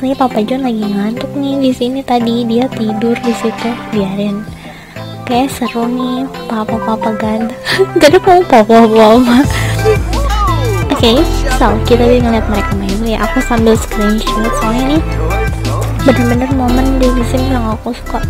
nih Papa John lagi ngantuk nih di sini, tadi dia tidur di situ, biarin. Oke, seru nih papa-papa ganteng. Gak ada papa-papa. Oke, so kita udah ngeliat mereka main ya. Aku sambil screenshot soalnya nih bener-bener momen di sini yang aku suka.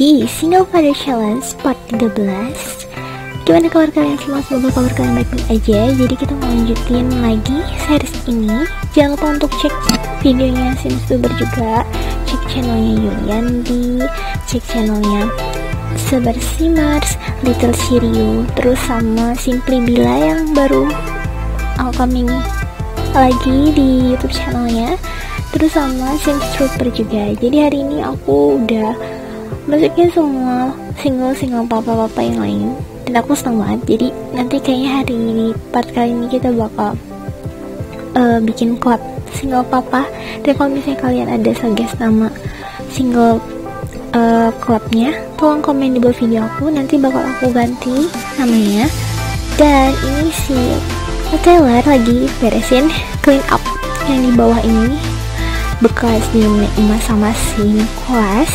Di Single Father Challenge part 13. Gimana kabar kalian semua? Semoga kabar kalian baik-baik aja. Jadi kita lanjutin lagi series ini. Jangan lupa untuk cek videonya Sims Trooper juga, cek channelnya yuliandd, cek channelnya SuBearSimmers, Little Chiriyo, terus sama simplybila yang baru upcoming lagi di YouTube channelnya, terus sama Sims Trooper juga. Jadi hari ini aku udah masukin semua single-single papa-papa yang lain dan aku seneng banget. Jadi nanti kayaknya hari ini part kali ini kita bakal bikin collab single papa, dan kalau misalnya kalian ada suggest nama single collabnya, tolong komen di bawah video aku, nanti bakal aku ganti namanya. Dan ini si Taylor lagi beresin clean up yang di bawah ini bekas nilai Ima sama si Koas.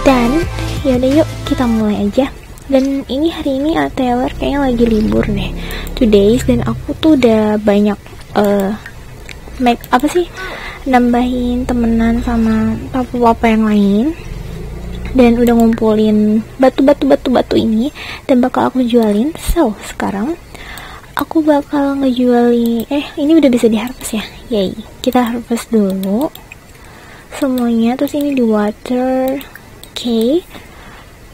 Dan yaudah yuk kita mulai aja. Dan ini hari ini Taylor kayaknya lagi libur deh, 2 days. Dan aku tuh udah banyak nambahin temenan sama papa-papa yang lain, dan udah ngumpulin batu ini dan bakal aku jualin. So sekarang aku bakal ngejualin, ini udah bisa diharvest ya, yay. Kita harvest dulu semuanya, terus ini di water. Oke,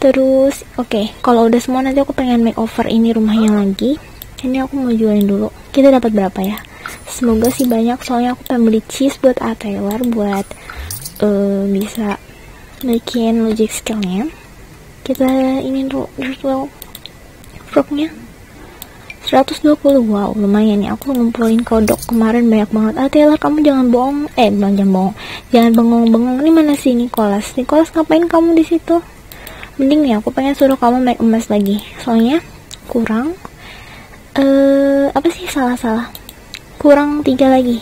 terus oke, kalau udah semua nanti aku pengen makeover ini rumahnya lagi. Ini aku mau jualin dulu. Kita dapat berapa ya? Semoga sih banyak, soalnya aku pengen beli cheese buat Taylor buat bisa bikin logic skillnya. Kita ini dulu frognya 120. Wow, lumayan nih. Aku ngumpulin kodok kemarin banyak banget. Taylor, kamu jangan bohong. Jangan bengong-bengong. Ini mana sih Nicholas? Nicholas, ngapain kamu di situ? Mending nih aku pengen suruh kamu make emas lagi. Soalnya kurang kurang 3 lagi.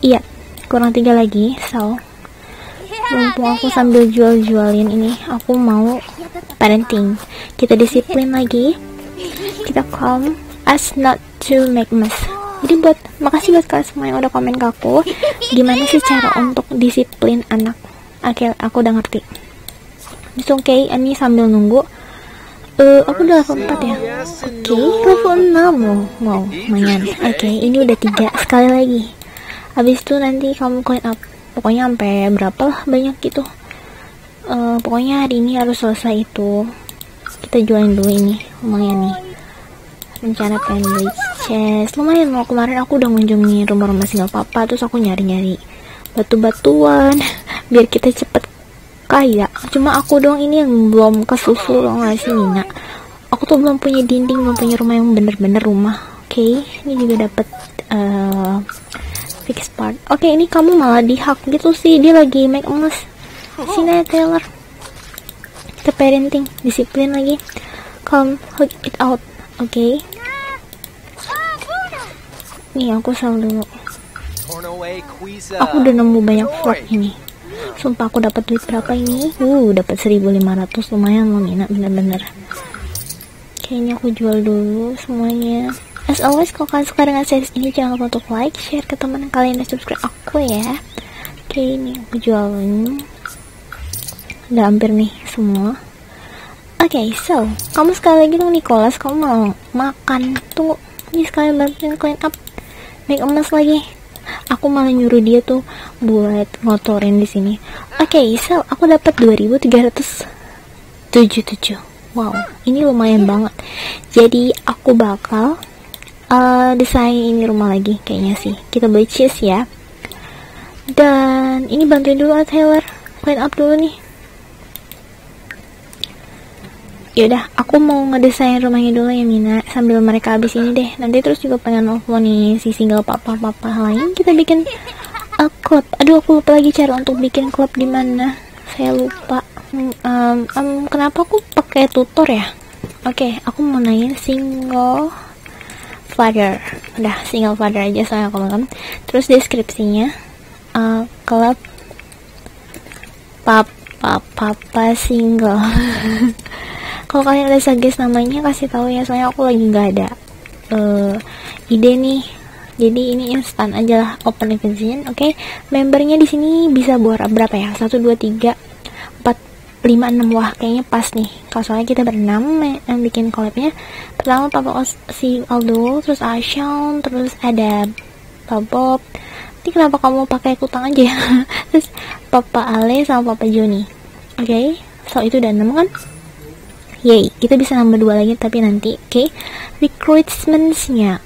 Iya, kurang 3 lagi. So, mumpung aku sambil jual-jualin ini, aku mau parenting. Kita disiplin lagi. Kita calm us not to make mess. Jadi makasih buat kalian semua yang udah komen ke aku gimana sih cara untuk disiplin anak. Oke, aku udah ngerti. It's okay, ini sambil nunggu aku udah level 4 ya. Oke, level 6. Wow, lumayan. Oke, ini udah 3 sekali lagi. Habis itu nanti kamu coin up. Pokoknya sampai berapa lah, banyak gitu. Pokoknya hari ini harus selesai itu. Kita jualin dulu ini, lumayan nih. Rencana pengen beli chest, lumayan loh. Kemarin aku udah ngunjungi rumah-rumah single papa, terus aku nyari-nyari batu-batuan biar kita cepet kaya. Cuma aku doang ini yang belum kesusul loh, ngasih Nina. Aku tuh belum punya dinding, belum punya rumah yang bener-bener rumah. Oke, ini juga dapat fix part. Oke, ini kamu malah dihack gitu sih, dia lagi make emas. Sini Taylor, kita parenting, disiplin lagi, come hook it out. Oke. Nih aku sel dulu. Aku udah nemu banyak frog ini. Sumpah aku dapat duit berapa ini? Dapat 1.500, lumayan loh Mina, bener-bener. Kayaknya aku jual dulu semuanya. As always, kalau kalian suka dengan series ini jangan lupa untuk like, share ke teman kalian, dan subscribe aku ya. Oke, ini aku jualin. Udah hampir nih semua. Oke, so kamu sekali lagi dong Nicholas, kamu mau makan. Tunggu, ini sekalian bantuin clean up, make emas lagi. aku malah nyuruh dia tuh buat ngotorin di sini. Oke, so aku dapat 2377. Wow, ini lumayan banget. Jadi aku bakal desain ini rumah lagi kayaknya sih. Kita beli cheese ya. Dan ini bantuin dulu Taylor, clean up dulu nih. Yaudah, aku mau ngedesain rumahnya dulu ya Mina, sambil mereka habis ini deh. Nanti terus juga pengen nelfonin si single papa-papa lain. Kita bikin klub. Aduh, aku lupa lagi cara untuk bikin klub di mana. Saya lupa. Kenapa aku pakai tutor ya? Oke, aku mau nanya single father. Udah, single father aja soalnya teman-teman. Terus deskripsinya klub papa single. Kalau kalian ada suggest namanya kasih tahu ya, soalnya aku lagi nggak ada ide nih. Jadi ini instan aja lah, open invitation. Oke, membernya di sini bisa buat berapa ya? 1, 2, 3, 4, 5, 6. Wah, kayaknya pas nih. Kalau soalnya kita berenam yang bikin collabnya. Pertama Papa si Aldo, terus Ashon, terus ada Bob. Nanti kenapa kamu pakai kutang aja? Terus Papa Ale sama Papa Joni. Oke, so itu udah 6 kan? Yay, kita bisa nambah 2 lagi tapi nanti. Oke, recruitment-nya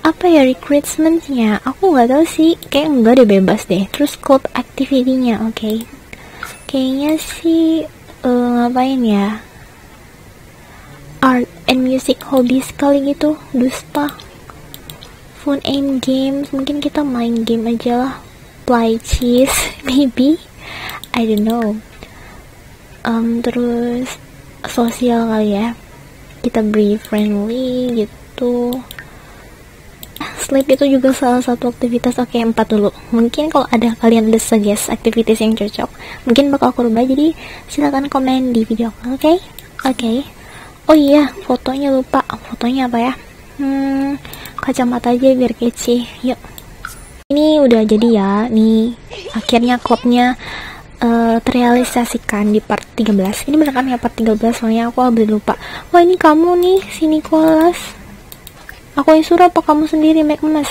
apa ya recruitment-nya? Aku nggak tahu sih, kayak enggak deh, bebas deh. Terus club activity-nya, oke. Kayaknya sih ngapain ya? Art and music hobby sekali gitu, dusta. Phone and games, mungkin kita main game aja lah. Play cheese, maybe. I don't know. Terus sosial kali ya, kita be friendly gitu. Sleep itu juga salah satu aktivitas. Oke, 4 dulu. Mungkin kalau ada kalian ada suggest aktivitas yang cocok, mungkin bakal aku rubah. Jadi silakan komen di video. Oke. Oh iya, fotonya lupa. Fotonya apa ya? Kacamata aja biar kece. Yuk. Ini udah jadi ya. Nih akhirnya klubnya terrealisasikan di part 13. Ini bener kan ya part 13, soalnya aku habis lupa. Wah, ini kamu nih, si Nicholas. Aku yang suruh apa kamu sendiri make emas?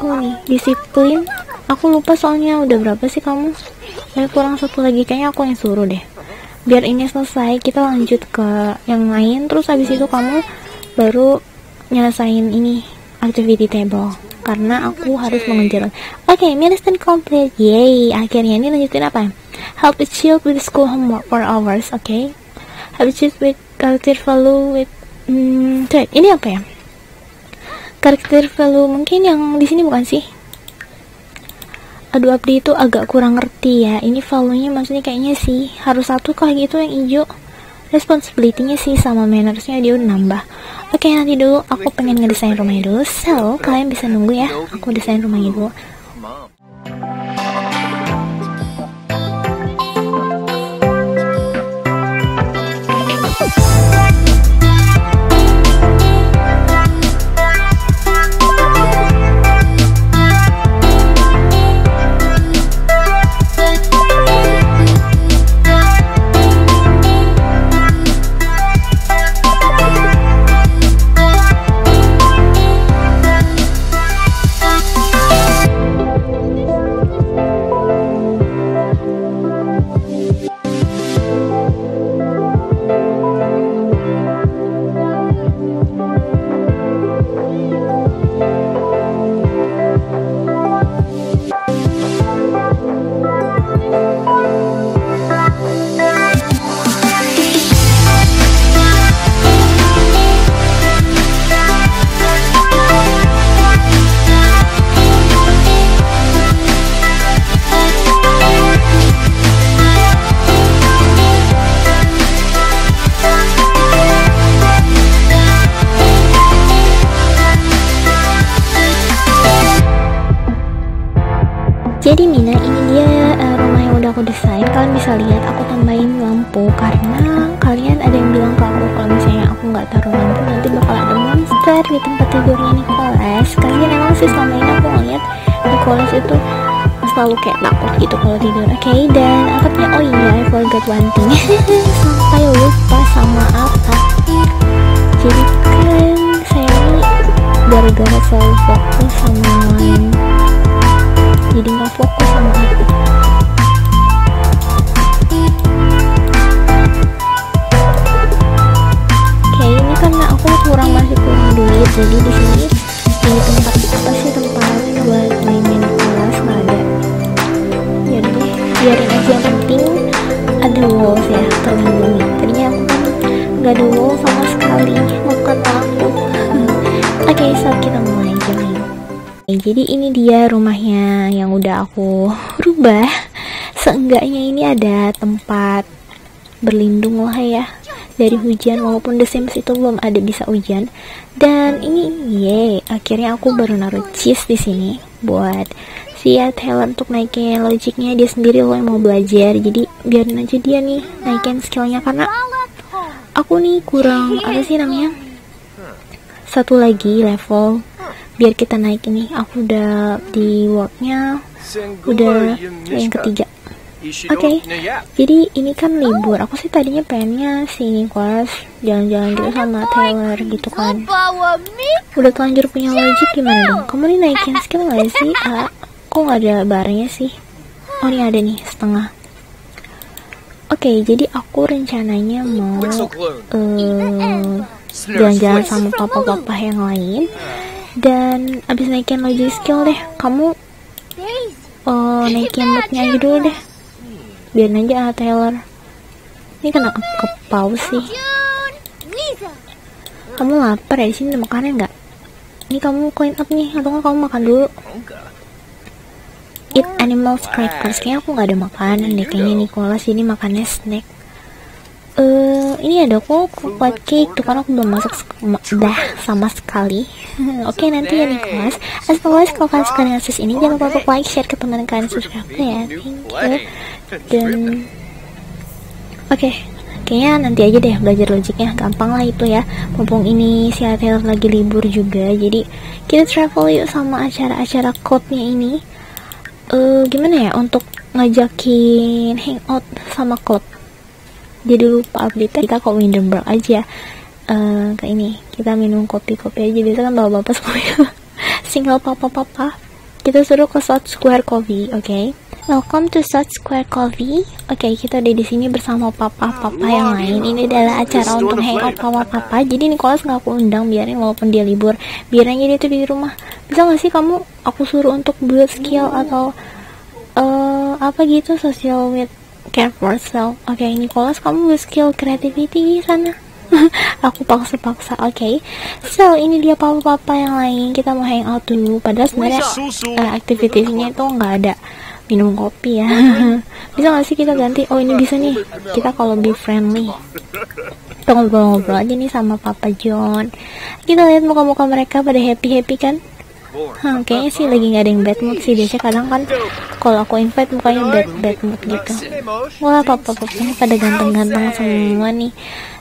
Tuh nih, disiplin. Aku lupa soalnya udah berapa sih kamu? Saya kurang 1 lagi, kayaknya aku yang suruh deh. Biar ini selesai, kita lanjut ke yang lain. Terus habis itu kamu baru nyelesain ini activity table, karena aku harus mengejar. Oke, mission complete. Yay, akhirnya ini lanjutin apa? Help the child with school homework for hours. Oke. Help the child with character value with ini apa ya? Character value mungkin yang di sini bukan sih? Aduh, Abdi itu agak kurang ngerti ya. Ini value-nya maksudnya kayaknya sih harus 1 kah gitu yang hijau. Responsibility-nya sih sama manners-nya dia udah nambah. Oke, nanti dulu aku pengen ngedesain rumahnya dulu. So, kalian bisa nunggu ya. Aku desain rumahnya dulu. Jadi Mina, ini dia rumah yang udah aku desain. Kalian bisa lihat aku tambahin lampu karena kalian ada yang bilang ke aku kalau misalnya aku nggak taruh lampu nanti bakal ada monster di tempat tidurnya Nicholas. Kalian emang sih selama ini aku ngeliat Nicholas itu selalu kayak takut gitu kalau tidur. Oke, dan atapnya, oh iya, I forgot one thing. Sampai lupa sama atap. Jadi kan saya gara-gara selalu fokus sama yang lain, jadi nggak fokus sama aku. Kayak ini karena aku masih kurang duit, jadi di sini ini tempat apa sih, tempat buat main kelas nggak ada. Jadi biarin aja, yang penting ada walls ya, terlindungi. Ternyata nggak ada wall sama sekali, muka takut. Oke, so kita mulai aja nih. Jadi ini dia rumahnya yang udah aku rubah. Seenggaknya ini ada tempat berlindung lah ya dari hujan, walaupun The Sims itu belum ada bisa hujan. Dan ini yeay, akhirnya aku baru naruh cheese di sini buat si talent untuk naikin logiknya dia sendiri, loh yang mau belajar. Jadi biarin aja dia nih naikin skillnya, karena aku nih kurang apa sih namanya, satu lagi level biar kita naik. Ini aku udah di worknya udah yang ketiga. Oke, jadi ini kan libur. Aku sih tadinya pengennya si Nicholas jalan-jalan gitu sama Taylor gitu kan. Udah terlanjur punya logic, gimana dong? Kamu nih naikin skill gak sih? Kok gak ada barnya sih? Oh ini ada nih, setengah. Oke, jadi aku rencananya mau jalan-jalan sama papa-papa yang lain. Dan abis naikin logic skill deh. Kamu naikin moodnya aja dulu deh, biar aja Taylor ini kena kepau sih. Kamu lapar ya, di sini ada makanan nggak? Ini kamu clean up nih, atau nggak kamu makan dulu? Eat animal crackers. Kayaknya aku nggak ada makanan deh, kayaknya Nicholas ini makannya snack. Ini ada kok kuat cake tuh, karena aku belum masak sama sekali. Oke, nanti ya Nicholas. As always, kalau kalian suka dengan sis ini, jangan lupa untuk like, share ke teman kalian, subscribe ya. Thank you. Dan oke, kayaknya nanti aja deh belajar logiknya, gampang lah itu ya. Mumpung ini si Taylor lagi libur juga, jadi kita travel yuk sama acara-acara clubnya ini. Gimana ya untuk ngajakin hangout sama club? Jadi lupa update, kita ke Windenburg aja. Ke ini kita minum kopi-kopi aja, biasa kan bapak-bapak semuanya single papa-papa. Kita suruh ke South Square Coffee, oke? Welcome to South Square Coffee. Oke, kita udah di sini bersama papa-papa yang lain. Ini adalah acara untuk hangout papa-papa. Jadi Nicholas nggak aku undang, biarin walaupun dia libur. Biarin aja dia tuh di rumah. Bisa nggak sih kamu? Aku suruh untuk build skill atau apa gitu, social with care for self. Oke, Nicholas kamu build skill creativity di sana. Aku paksa-paksa, oke. So ini dia papa-papa yang lain. Kita mau hangout dulu. Padahal sebenarnya aktivitinya itu nggak ada. Minum kopi ya. Bisa gak sih kita ganti? Oh ini bisa nih, kita kalau be friendly. Kita ngobrol-ngobrol aja nih sama Papa John. Kita lihat muka-muka mereka pada happy-happy kan. Kayaknya sih lagi gak ada yang bad mood sih. Biasanya kadang kan kalau aku invite mukanya bad mood gitu. Wah, papa-papanya pada ganteng-ganteng semua nih.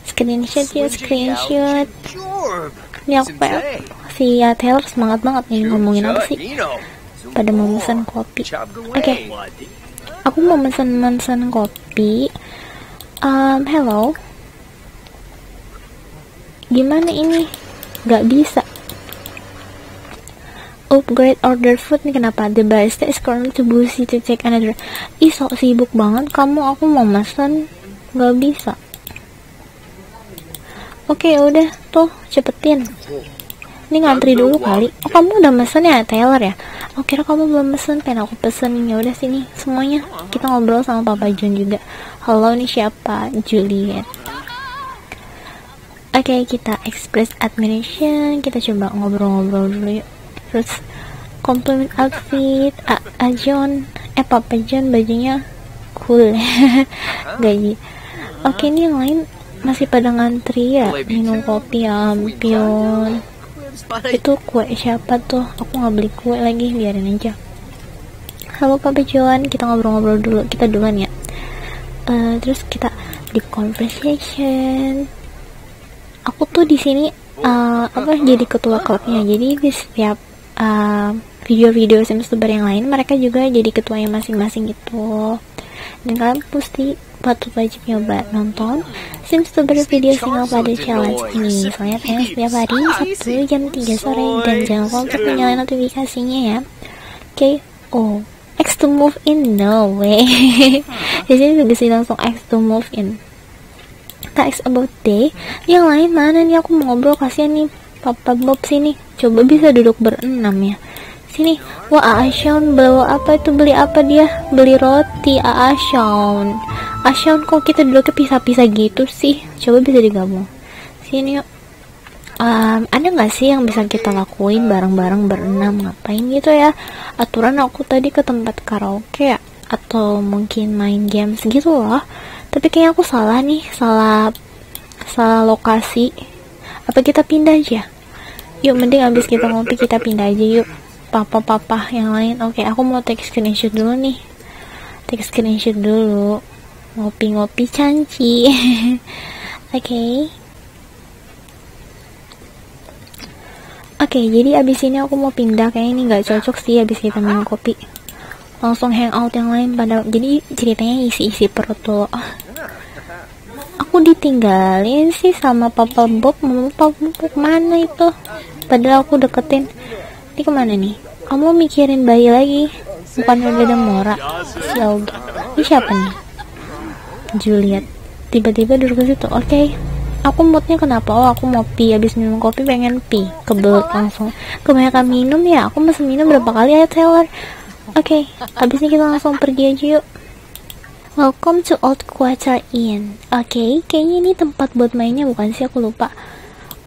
Screenshot ya, screenshot. Ini apa si Taylor semangat banget nih ngomongin apa sih? Pada memesan kopi. Oke, aku mau memesan kopi. Hello, gimana ini? Gak bisa upgrade order food nih, kenapa? The barista is currently too busy to check another. Ih, sok sibuk banget kamu, aku mau mesen gak bisa. Oke, udah tuh, cepetin. Ini ngantri dulu kali. Oh, kamu udah mesen ya Taylor ya? Oh, kira kamu belum mesen, pengen aku pesen. Ya udah sini semuanya. Kita ngobrol sama Papa John juga. Halo, nih siapa? Juliet. Oke, kita express admiration. Kita coba ngobrol-ngobrol dulu yuk. Terus compliment outfit Papa John bajunya cool. Gaji. Oke, ini yang lain masih pada ngantri ya. Minum kopi, ampion. Itu kue siapa tuh? Aku nggak beli kue lagi, biarin aja. Halo Papa John, kita ngobrol-ngobrol dulu, kita duluan ya. Terus kita di conversation. Aku tuh di sini jadi ketua klubnya. Jadi di setiap video-video Sims Trooper yang lain, mereka juga jadi ketuanya masing-masing gitu. Dan kalian pasti buat wajib nyoba nonton Sims Trooper video single pada challenge ini. Soalnya tayang setiap hari Sabtu jam 3 sore, dan jangan lupa untuk nyalain notifikasinya ya. Oke, oh X to move in, no way. Di sini tulisin langsung X to move in. X about day. Yang lain mana nih, aku mau ngobrol, kasihan nih Papa Bob. Sini, coba bisa duduk berenam ya. Sini, wah Aashawn bawa apa itu, beli apa dia? Beli roti. Aashawn, Aashawn kok kita duduknya pisah-pisah gitu sih? Coba bisa digabung. Sini yuk. Ada nggak sih yang bisa kita lakuin bareng-bareng berenam? Ngapain gitu ya? Aturan aku tadi ke tempat karaoke ya? Atau mungkin main games gitu loh. Tapi kayaknya aku salah nih, salah lokasi. Apa kita pindah aja? Yuk, mending abis kita ngopi kita pindah aja yuk. Papa-papa yang lain. Oke, aku mau take screenshot dulu nih. Take screenshot dulu. Ngopi-ngopi canci. Oke, jadi abis ini aku mau pindah. Kayaknya ini gak cocok sih abis kita minum kopi. Langsung hangout yang lain pada. Jadi ceritanya isi-isi perut tuh. Aku ditinggalin sih sama Papa Bob. Mama Papa Bob mana itu? Padahal aku deketin. Ini kemana nih? Kamu mikirin bayi lagi? Bukan udah Mora? Ini siapa nih? Juliet. Tiba-tiba duduk ke situ. Oke. Aku moodnya kenapa? Oh, aku mau pee. Abis minum kopi pengen pee. Kebelet langsung. Kebanyakan minum ya. Aku masih minum berapa kali ya, Taylor? Oke. Abis ini kita langsung pergi aja yuk. Welcome to Old Quaerian. Oke. Kayaknya ini tempat buat mainnya bukan sih? Aku lupa.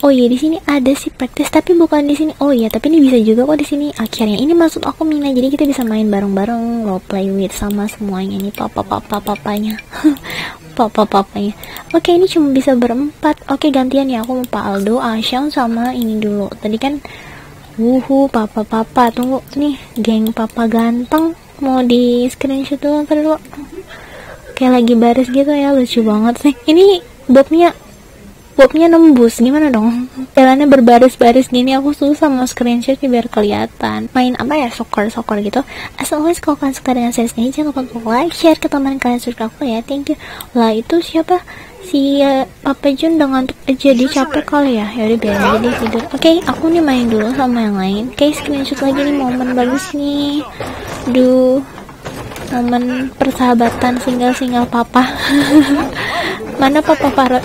Oh iya, di sini ada sih praktis, tapi bukan di sini. Oh iya, tapi ini bisa juga kok di sini. Akhirnya ini maksud aku Mina, jadi kita bisa main bareng-bareng, role play with sama semuanya nih, papa-papanya. Papa-papanya. Oke, ini cuma bisa berempat. Oke, gantian ya, aku mau Pak Aldo, Aashawn sama ini dulu. Tadi kan wuhu papa-papa. Tunggu nih, geng papa ganteng mau di screenshot dulu perlu. Kayak lagi baris gitu ya, lucu banget sih. Ini Bobnya nembus, gimana dong? Jalannya berbaris-baris gini, aku susah mau screenshot biar kelihatan. Main apa ya, soccer gitu. As always, kalau kalian suka dengan series ini, jangan lupa untuk like, share ke teman kalian, subscribe aku ya. Thank you. Lah itu siapa? Si Papa Jun dengan jadi capek kali ya. Yaudah biar aja dia tidur. Oke, aku nih main dulu sama yang lain. Oke, screenshot lagi nih, momen bagus nih. Duh, momen persahabatan single-single papa. Mana papa favorit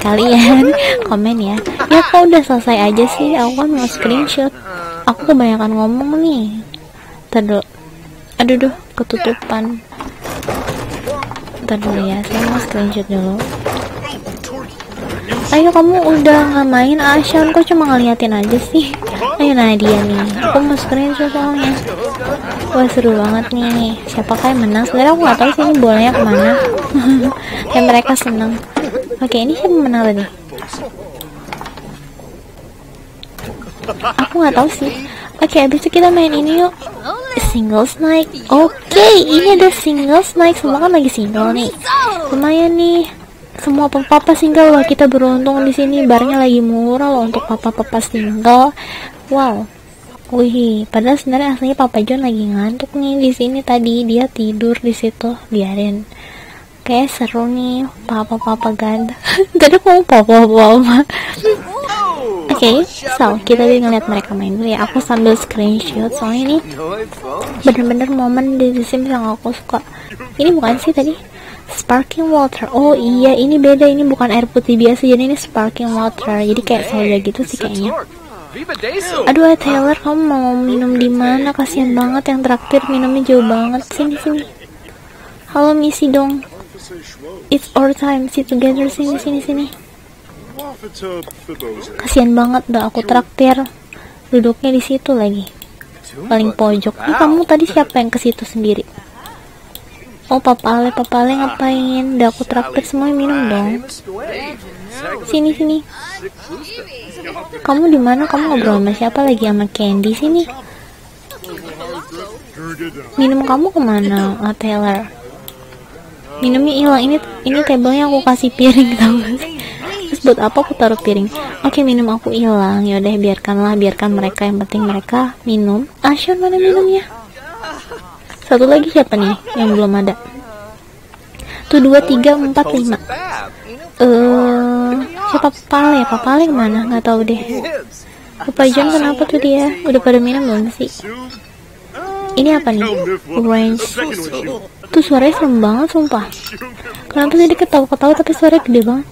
kalian? Komen ya. Ya kok udah selesai aja sih, aku kan mau screenshot. Aku kebanyakan ngomong nih. Tadu. Aduh duh, ketutupan. Tadu ya, saya mau screenshot dulu. Ayo kamu udah nggak main Aashawn, kok cuma ngeliatin aja sih? Ayo Nadia nih, aku mau screenshot soalnya. Wah seru banget nih, siapakah yang menang? Sebenarnya aku nggak tahu sih ini bolanya kemana. Dan mereka senang. Oke, ini siapa menang tadi? Aku nggak tahu sih. Oke, abis itu kita main ini yuk. Singles night. Oke, ini ada singles night. Semua kan lagi single nih. Lumayan nih. Semua papa single loh, kita beruntung di sini. Barnya lagi murah loh untuk papa single. Wow. Wih, padahal sebenarnya aslinya Papa John lagi ngantuk nih di sini, tadi dia tidur di situ, biarin. Kayak seru nih, papa ganteng. Tadi aku mau papa. Oke, so kita ngeliat mereka main dulu ya. Aku sambil screenshot soalnya ini bener-bener momen di Sims yang aku suka. Ini bukan sih tadi? Sparkling water. Oh iya, ini beda, ini bukan air putih biasa, jadi ini sparkling water. Jadi kayak soda gitu sih kayaknya. Aduh Taylor, kamu mau minum di mana? Kasihan banget yang traktir, minumnya jauh banget. Sini. Halo misi dong. It's our time, sit together. Sini. Kasihan banget dah, aku traktir. Duduknya di situ lagi. Paling pojok. Ini kamu tadi siapa yang ke situ sendiri? Oh papa ale ngapain? Udah aku traktir semua, minum dong. Sini. Kamu di mana? Kamu ngobrol sama siapa lagi? Sama Candy. Sini. Minum kamu kemana? Oh, Taylor. Minumnya hilang. Ini tablenya aku kasih piring tau gak sih? Terus buat apa aku taruh piring? Oke, minum aku hilang. Yaudah biarkan mereka, yang penting mereka minum. Aashawn mana minumnya? Satu lagi siapa nih yang belum ada? Tuh 2, 3, 4, 5. Siapa Papale? Papale mana? Nggak tahu deh. Kepajang kenapa tuh dia? Udah pada minum belum sih? Ini apa nih? Orange. Tuh suaranya serem banget sumpah. Kenapa jadi ketawa-ketawa tapi suaranya gede banget?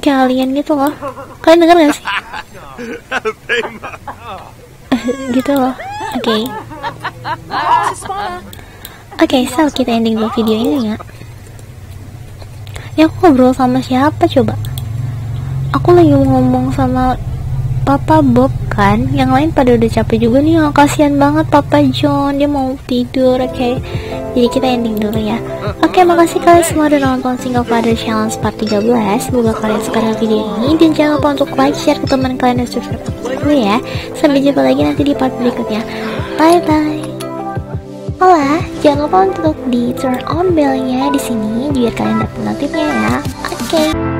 Kalian gitu loh. Kalian denger gak sih? Gitu loh. Oke. Oke, so kita ending dulu video ini ya. Ya aku ngobrol sama siapa coba? Aku lagi ngomong sama Papa Bob kan. Yang lain pada udah capek juga nih. Oh, kasihan banget Papa John, dia mau tidur. Oke. Jadi kita ending dulu ya. Oke, makasih kalian semua udah nonton Single Father Challenge part 13. Semoga kalian suka video ini. Dan jangan lupa untuk like, share ke teman kalian dan subscribe aku ya. Sampai jumpa lagi nanti di part berikutnya. Bye-bye. Hola, jangan lupa untuk di turn on bellnya di sini biar kalian dapat notifnya ya. Oke.